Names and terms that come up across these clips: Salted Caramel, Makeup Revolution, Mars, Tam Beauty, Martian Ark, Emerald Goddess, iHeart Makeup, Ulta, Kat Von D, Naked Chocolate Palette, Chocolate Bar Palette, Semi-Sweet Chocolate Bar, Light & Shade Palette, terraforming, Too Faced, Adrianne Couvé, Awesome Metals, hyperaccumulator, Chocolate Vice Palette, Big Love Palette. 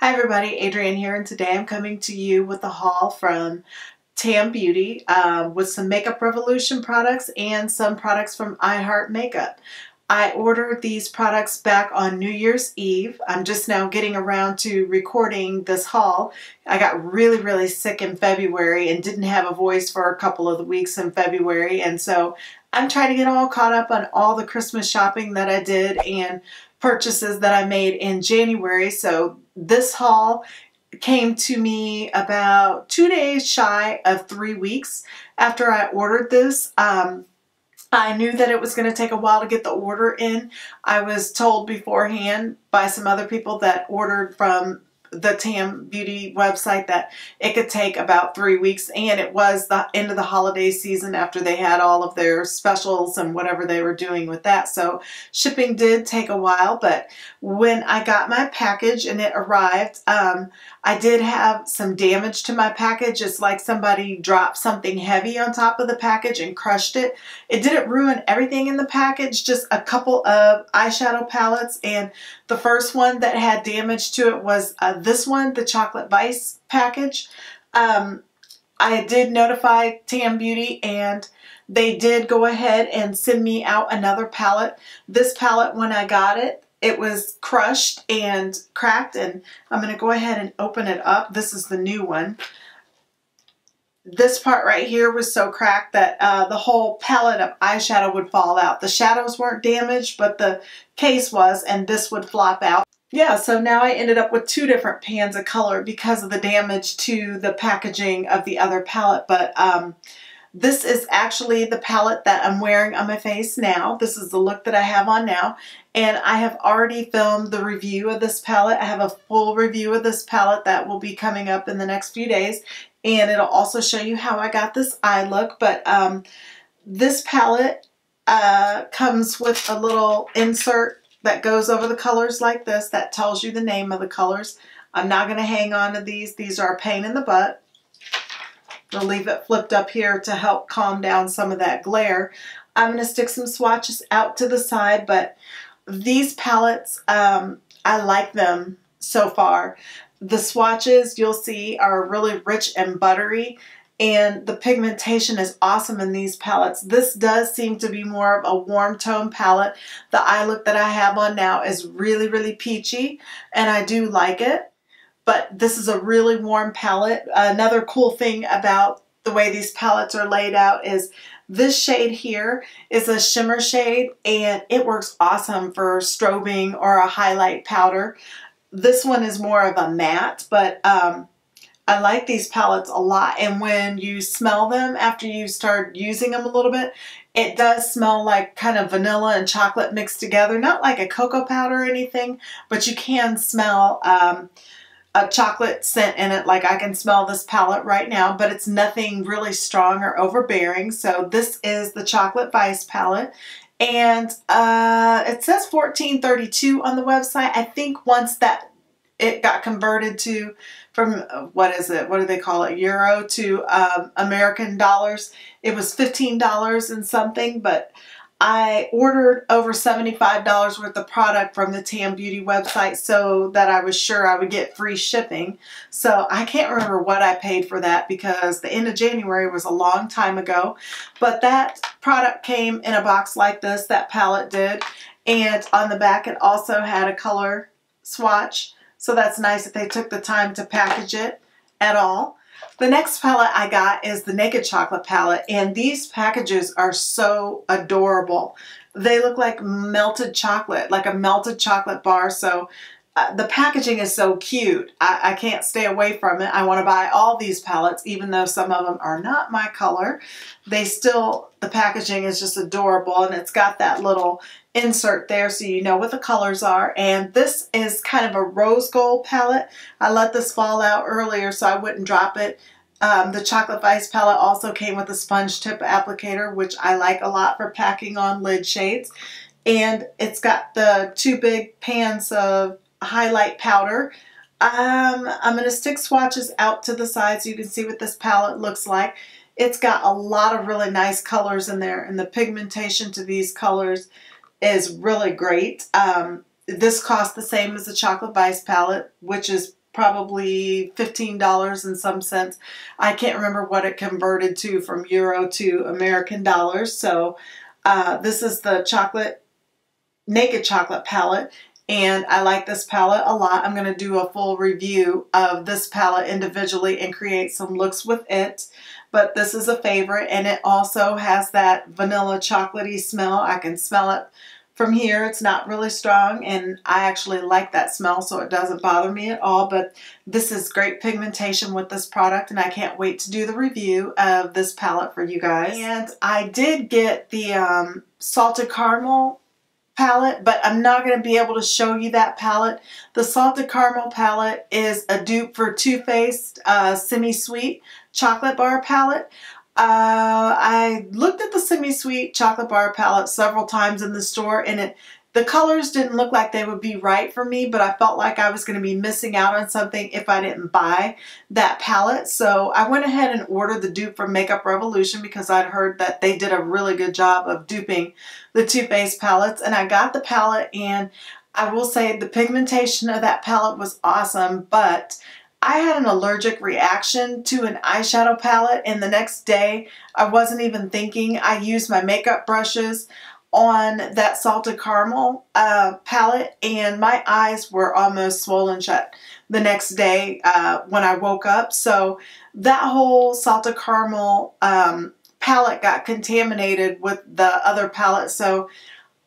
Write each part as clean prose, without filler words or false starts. Hi everybody, Adrienne here, and today I'm coming to you with a haul from Tam Beauty with some Makeup Revolution products and some products from iHeart Makeup. I ordered these products back on New Year's Eve. I'm just now getting around to recording this haul. I got really, really sick in February and didn't have a voice for a couple of the weeks in February, and so I'm trying to get all caught up on all the Christmas shopping that I did and purchases that I made in January. So this haul came to me about 2 days shy of 3 weeks after I ordered this. I knew that it was going to take a while to get the order in. I was told beforehand by some other people that ordered from the Tam Beauty website that it could take about 3 weeks, and it was the end of the holiday season after they had all of their specials and whatever they were doing with that. So shipping did take a while, but when I got my package and it arrived, I did have some damage to my package. It's like somebody dropped something heavy on top of the package and crushed it. It didn't ruin everything in the package, just a couple of eyeshadow palettes, and the first one that had damage to it was this one, the Chocolate Vice package. I did notify Tam Beauty and they did go ahead and send me out another palette. This palette, when I got it, it was crushed and cracked, and I'm going to go ahead and open it up. This is the new one. This part right here was so cracked that the whole palette of eyeshadow would fall out. The shadows weren't damaged, but the case was, and this would flop out. Yeah, so now I ended up with two different pans of color because of the damage to the packaging of the other palette. But this is actually the palette that I'm wearing on my face now. This is the look that I have on now. And I have already filmed the review of this palette. I have a full review of this palette that will be coming up in the next few days. And it'll also show you how I got this eye look. But this palette comes with a little insert that goes over the colors like this, that tells you the name of the colors. I'm not going to hang on to these. These are a pain in the butt. I'll leave it flipped up here to help calm down some of that glare. I'm going to stick some swatches out to the side, but these palettes, I like them so far. The swatches, you'll see, are really rich and buttery, and the pigmentation is awesome in these palettes. This does seem to be more of a warm tone palette. The eye look that I have on now is really, really peachy, and I do like it. But this is a really warm palette. Another cool thing about the way these palettes are laid out is this shade here is a shimmer shade, and it works awesome for strobing or a highlight powder. This one is more of a matte, but I like these palettes a lot, and when you smell them after you start using them a little bit, it does smell like kind of vanilla and chocolate mixed together. Not like a cocoa powder or anything, but you can smell a chocolate scent in it. Like I can smell this palette right now, but it's nothing really strong or overbearing. So this is the Chocolate Vice palette. And it says 1432 on the website. I think once that it got converted to from, what is it? What do they call it? Euro to American dollars. It was $15 and something, but I ordered over $75 worth of product from the Tam Beauty website so that I was sure I would get free shipping. So I can't remember what I paid for that because the end of January was a long time ago. But that product came in a box like this, that palette did. And on the back it also had a color swatch. So that's nice that they took the time to package it at all. The next palette I got is the Naked Chocolate palette, and these packages are so adorable. They look like melted chocolate, like a melted chocolate bar, so the packaging is so cute. I can't stay away from it. I want to buy all these palettes, even though some of them are not my color. They still, the packaging is just adorable, and it's got that little insert there so you know what the colors are. And this is kind of a rose gold palette. I let this fall out earlier so I wouldn't drop it. The Chocolate Vice palette also came with a sponge tip applicator, which I like a lot for packing on lid shades. And it's got the two big pans of highlight powder. I'm going to stick swatches out to the side so you can see what this palette looks like. It's got a lot of really nice colors in there, and the pigmentation to these colors is really great. This costs the same as the Chocolate Vice palette, which is probably $15 and some cents. I can't remember what it converted to from euro to American dollars. So this is the Naked Chocolate Palette, and I like this palette a lot. I'm going to do a full review of this palette individually and create some looks with it. But this is a favorite, and it also has that vanilla chocolatey smell. I can smell it from here. It's not really strong, and I actually like that smell, so it doesn't bother me at all. But this is great pigmentation with this product, and I can't wait to do the review of this palette for you guys. And I did get the Salted Caramel palette, but I'm not going to be able to show you that palette. The Salted Caramel palette is a dupe for Too Faced Semi-Sweet Chocolate Bar palette. I looked at the Semi-Sweet Chocolate Bar palette several times in the store, and the colors didn't look like they would be right for me, but I felt like I was going to be missing out on something if I didn't buy that palette. So I went ahead and ordered the dupe from Makeup Revolution because I'd heard that they did a really good job of duping the Too Faced palettes. And I got the palette, and I will say the pigmentation of that palette was awesome, but I had an allergic reaction to an eyeshadow palette, and the next day I wasn't even thinking. I used my makeup brushes on that Salted Caramel palette, and my eyes were almost swollen shut the next day when I woke up. So that whole Salted Caramel palette got contaminated with the other palette, so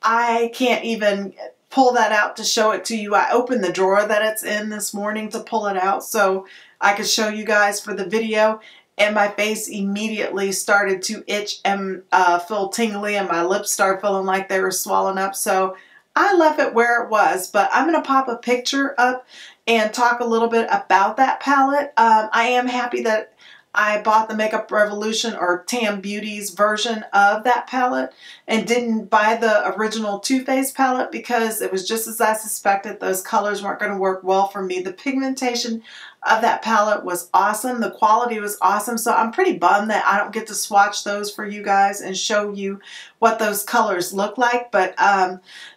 I can't even pull that out to show it to you. I opened the drawer that it's in this morning to pull it out so I could show you guys for the video, and my face immediately started to itch and feel tingly, and my lips started feeling like they were swollen up. So I left it where it was, but I'm going to pop a picture up and talk a little bit about that palette. I am happy that I bought the Makeup Revolution or Tam Beauty's version of that palette and didn't buy the original Too Faced palette, because it was just as I suspected. Those colors weren't going to work well for me. The pigmentation of that palette was awesome. The quality was awesome. So I'm pretty bummed that I don't get to swatch those for you guys and show you what those colors look like. But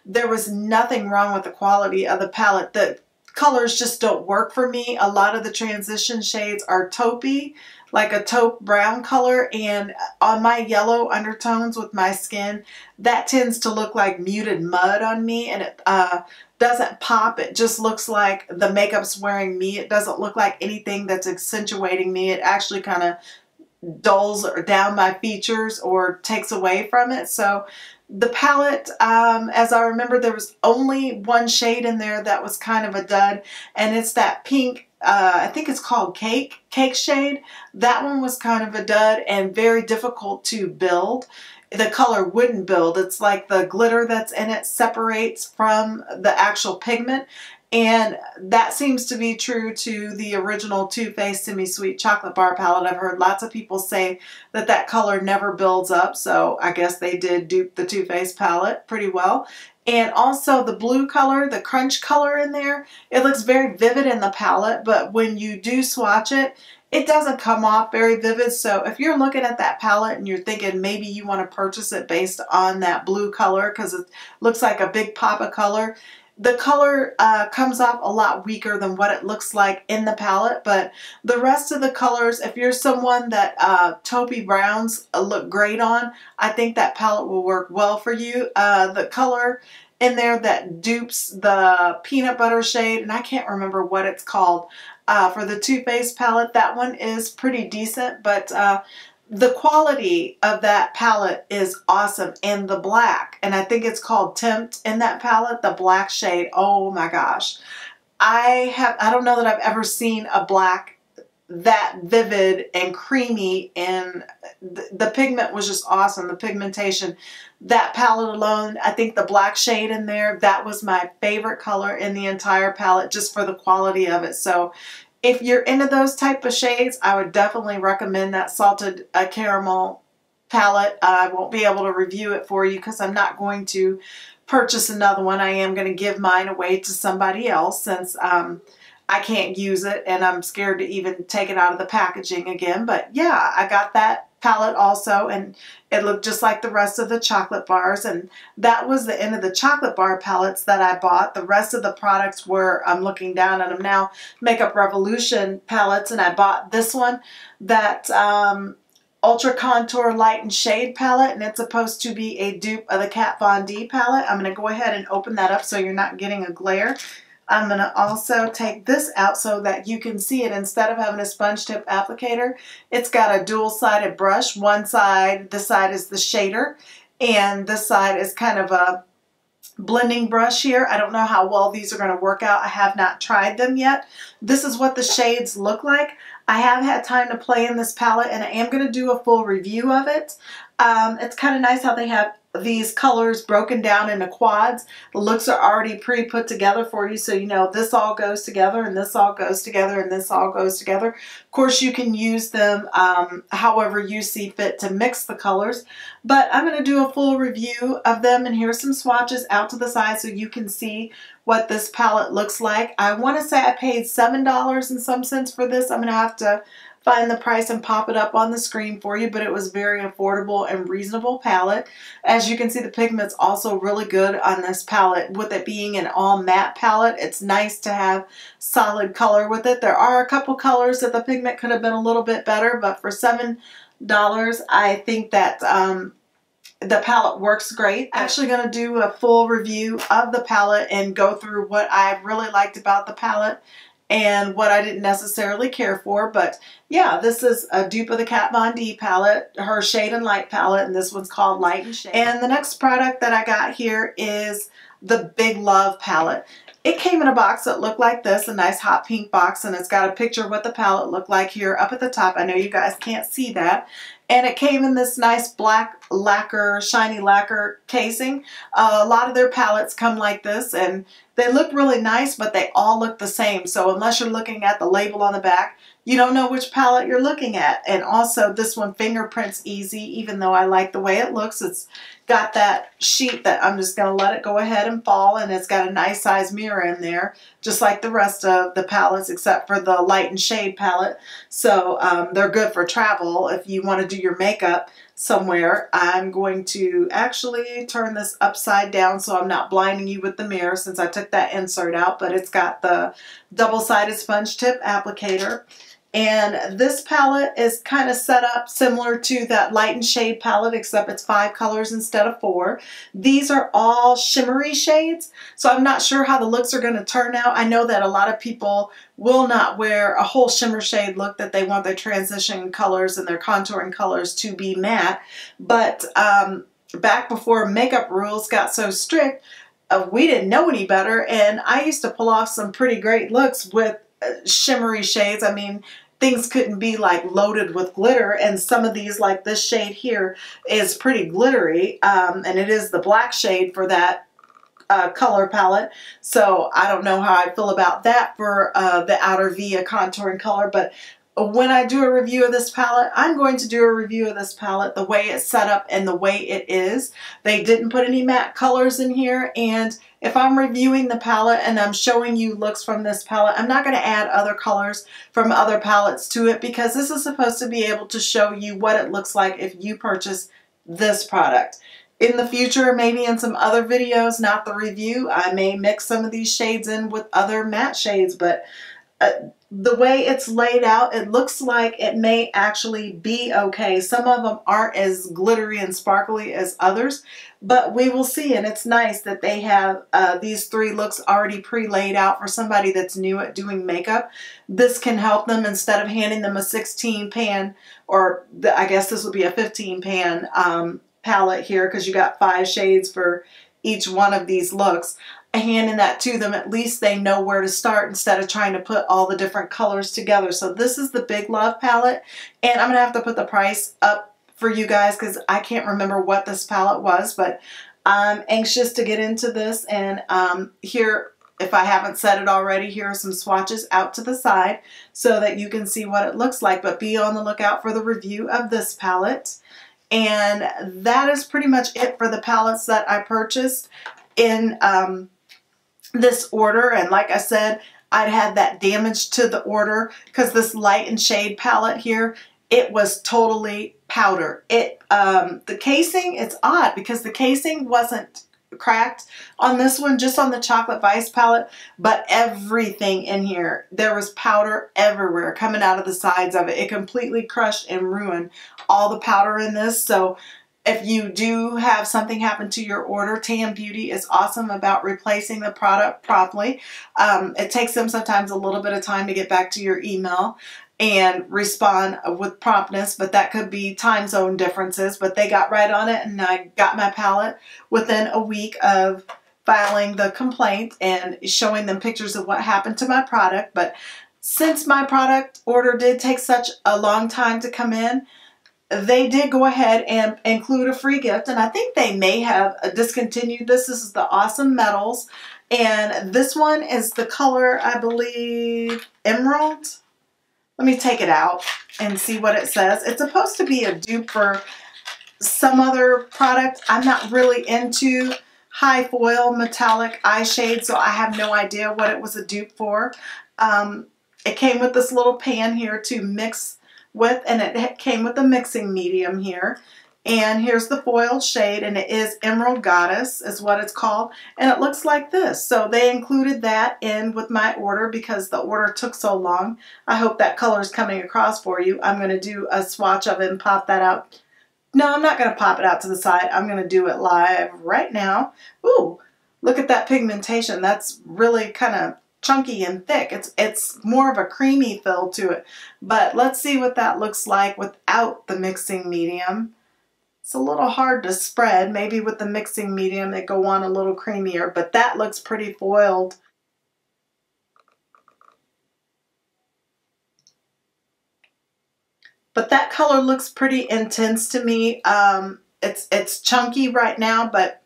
there was nothing wrong with the quality of the palette. The colors just don't work for me. A lot of the transition shades are taupey, like a taupe brown color, and on my yellow undertones with my skin, that tends to look like muted mud on me, and it doesn't pop. It just looks like the makeup's wearing me. It doesn't look like anything that's accentuating me. It actually kind of dulls or down my features or takes away from it. So the palette, as I remember, there was only one shade in there that was kind of a dud, and it's that pink, I think it's called Cake shade. That one was kind of a dud and very difficult to build. The color wouldn't build. It's like the glitter that's in it separates from the actual pigment, and that seems to be true to the original Too Faced Semi-Sweet Chocolate Bar palette. I've heard lots of people say that that color never builds up, so I guess they did dupe the Too Faced palette pretty well. And also the blue color, the crunch color in there, it looks very vivid in the palette, but when you do swatch it, it doesn't come off very vivid. So if you're looking at that palette and you're thinking maybe you want to purchase it based on that blue color because it looks like a big pop of color, the color comes off a lot weaker than what it looks like in the palette. But the rest of the colors, if you're someone that taupey browns look great on, I think that palette will work well for you. The color in there that dupes the peanut butter shade, and I can't remember what it's called, for the Too Faced palette, that one is pretty decent, but the quality of that palette is awesome. And the black, and I think it's called Tempt in that palette, the black shade, oh my gosh, I don't know that I've ever seen a black that vivid and creamy, and the pigment was just awesome. The pigmentation, that palette alone, I think the black shade in there, that was my favorite color in the entire palette, just for the quality of it. So if you're into those type of shades, I would definitely recommend that Salted Caramel palette. I won't be able to review it for you because I'm not going to purchase another one. I am going to give mine away to somebody else, since I can't use it and I'm scared to even take it out of the packaging again. But yeah, I got that palette also, and it looked just like the rest of the chocolate bars, and that was the end of the chocolate bar palettes that I bought. The rest of the products were, I'm looking down at them now, Makeup Revolution palettes, and I bought this one, that Ultra Contour Light and Shade palette, and it's supposed to be a dupe of the Kat Von D palette. I'm going to go ahead and open that up so you're not getting a glare. I'm going to also take this out so that you can see it. Instead of having a sponge tip applicator, it's got a dual-sided brush. One side, this side is the shader, and this side is kind of a blending brush here. I don't know how well these are going to work out. I have not tried them yet. This is what the shades look like. I have had time to play in this palette, and I am going to do a full review of it. It's kind of nice how they have these colors broken down into quads. The looks are already pre-put together for you, so you know this all goes together, and this all goes together, and this all goes together. Of course, you can use them however you see fit to mix the colors, but I'm going to do a full review of them, and here's some swatches out to the side so you can see what this palette looks like. I want to say I paid $7 and some cents for this. I'm going to have to find the price and pop it up on the screen for you, but it was very affordable and reasonable palette. As you can see, the pigment's also really good on this palette. With it being an all matte palette, it's nice to have solid color with it. There are a couple colors that the pigment could have been a little bit better, but for $7, I think that the palette works great. I'm actually going to do a full review of the palette and go through what I really liked about the palette and what I didn't necessarily care for. But yeah, this is a dupe of the Kat Von D palette, her Shade and Light palette, and this one's called Light and Shade. And the next product that I got here is the Big Love palette. It came in a box that looked like this, a nice hot pink box, and it's got a picture of what the palette looked like here up at the top. I know you guys can't see that. And it came in this nice black lacquer, shiny lacquer casing. A lot of their palettes come like this, and they look really nice, but they all look the same. So unless you're looking at the label on the back, you don't know which palette you're looking at. And also this one fingerprints easy, even though I like the way it looks. It's got that sheet that I'm just going to let it go ahead and fall, and it's got a nice size mirror in there, just like the rest of the palettes except for the Light and Shade palette. So they're good for travel if you want to do your makeup somewhere. I'm going to actually turn this upside down so I'm not blinding you with the mirror since I took that insert out, but it's got the double-sided sponge tip applicator. And this palette is kind of set up similar to that Light and Shade palette, except it's 5 colors instead of 4. These are all shimmery shades, so I'm not sure how the looks are going to turn out. I know that a lot of people will not wear a whole shimmer shade look, that they want their transition colors and their contouring colors to be matte. But back before makeup rules got so strict, we didn't know any better, and I used to pull off some pretty great looks with shimmery shades. I mean, things couldn't be like loaded with glitter, and some of these, like this shade here, is pretty glittery, and it is the black shade for that color palette. So I don't know how I feel about that for the outer V, a contouring color, but when I do a review of this palette, I'm going to do a review of this palette the way it's set up and the way it is. They didn't put any matte colors in here, and if I'm reviewing the palette and I'm showing you looks from this palette, I'm not going to add other colors from other palettes to it, because this is supposed to be able to show you what it looks like if you purchase this product. In the future, maybe in some other videos, not the review, I may mix some of these shades in with other matte shades, but the way it's laid out, it looks like it may actually be okay. Some of them aren't as glittery and sparkly as others, but we will see. And it's nice that they have these 3 looks already pre-laid out for somebody that's new at doing makeup. This can help them instead of handing them a 16 pan, or I guess this would be a 15 pan palette here, because you got 5 shades for each one of these looks. Handing that to them, at least they know where to start instead of trying to put all the different colors together. So this is the Big Love palette, and I'm gonna have to put the price up for you guys because I can't remember what this palette was, but I'm anxious to get into this. And here, if I haven't said it already, here are some swatches out to the side so that you can see what it looks like, but be on the lookout for the review of this palette. And that is pretty much it for the palettes that I purchased in this order. And like I said, I'd had that damage to the order because this Light and Shade palette here, it was totally powder. It the casing, it's odd because the casing wasn't cracked on this one, just on the Chocolate Vice palette, but everything in here, there was powder everywhere coming out of the sides of it. It completely crushed and ruined all the powder in this. So if you do have something happen to your order, Tam Beauty is awesome about replacing the product promptly. It takes them sometimes a little bit of time to get back to your email and respond with promptness, but that could be time zone differences. But they got right on it, and I got my palette within a week of filing the complaint and showing them pictures of what happened to my product. But since my product order did take such a long time to come in, they did go ahead and include a free gift, and I think they may have discontinued this. This is the Awesome Metals, and this one is the color, I believe, Emerald. Let me take it out and see what it says. It's supposed to be a dupe for some other product. I'm not really into high foil metallic eye shade, so I have no idea what it was a dupe for. It came with this little pan here to mix with, and it came with a mixing medium here. And here's the foiled shade, and it is Emerald Goddess is what it's called, and it looks like this. So they included that in with my order because the order took so long. I hope that color is coming across for you. I'm going to do a swatch of it and pop that out. No, I'm not going to pop it out to the side. I'm going to do it live right now. Ooh, look at that pigmentation. That's really kind of chunky and thick. It's more of a creamy feel to it. But let's see what that looks like without the mixing medium. It's a little hard to spread. Maybe with the mixing medium, they go on a little creamier, but that looks pretty foiled. But that color looks pretty intense to me. It's chunky right now, but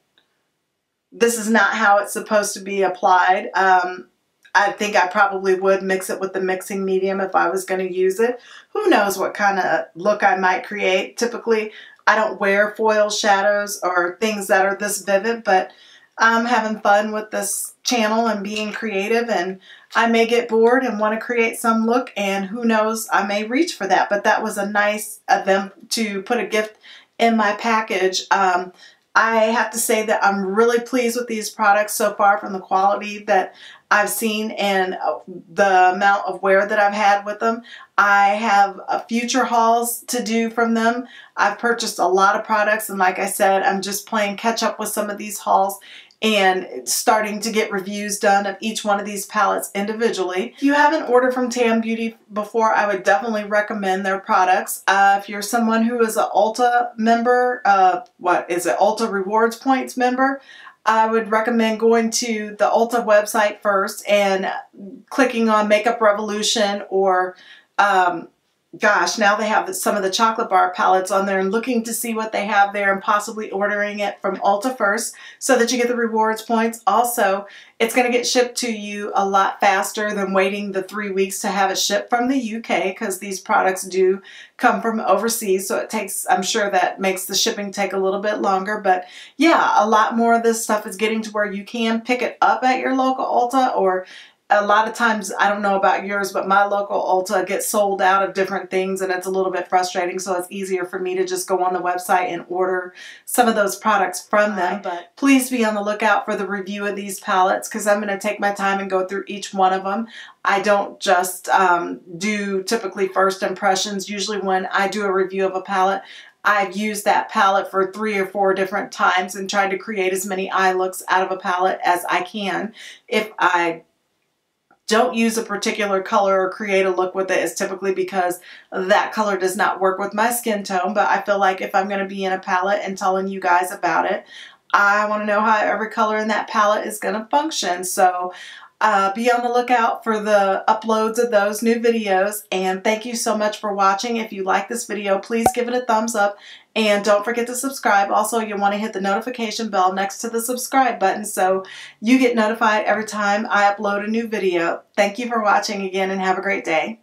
this is not how it's supposed to be applied. I think I probably would mix it with the mixing medium if I was going to use it. Who knows what kind of look I might create. Typically, I don't wear foil shadows or things that are this vivid, but I'm having fun with this channel and being creative, and I may get bored and want to create some look, and who knows, I may reach for that. But that was a nice of them to put a gift in my package. I have to say that I'm really pleased with these products so far, from the quality that I've seen and the amount of wear that I've had with them. I have future hauls to do from them. I've purchased a lot of products, and like I said, I'm just playing catch up with some of these hauls and starting to get reviews done of each one of these palettes individually. If you haven't ordered from Tam Beauty before, I would definitely recommend their products. If you're someone who is an Ulta member, what is it, Ulta Rewards Points member, I would recommend going to the Ulta website first and clicking on Makeup Revolution or, gosh, now they have some of the chocolate bar palettes on there, and looking to see what they have there and possibly ordering it from Ulta first so that you get the rewards points. Also, it's going to get shipped to you a lot faster than waiting the 3 weeks to have it shipped from the UK, because these products do come from overseas, so it takes, I'm sure that makes the shipping take a little bit longer. But yeah, a lot more of this stuff is getting to where you can pick it up at your local Ulta, or a lot of times, I don't know about yours, but my local Ulta gets sold out of different things, and it's a little bit frustrating, so it's easier for me to just go on the website and order some of those products from them. But please be on the lookout for the review of these palettes, because I'm going to take my time and go through each one of them. I don't just do typically first impressions. Usually when I do a review of a palette, I've used that palette for 3 or 4 different times and tried to create as many eye looks out of a palette as I can. If I don't use a particular color or create a look with it, is typically because that color does not work with my skin tone. But I feel like if I'm going to be in a palette and telling you guys about it, I want to know how every color in that palette is going to function. So be on the lookout for the uploads of those new videos. And thank you so much for watching. If you like this video, please give it a thumbs up. And don't forget to subscribe. Also, you'll want to hit the notification bell next to the subscribe button so you get notified every time I upload a new video. Thank you for watching again, and have a great day.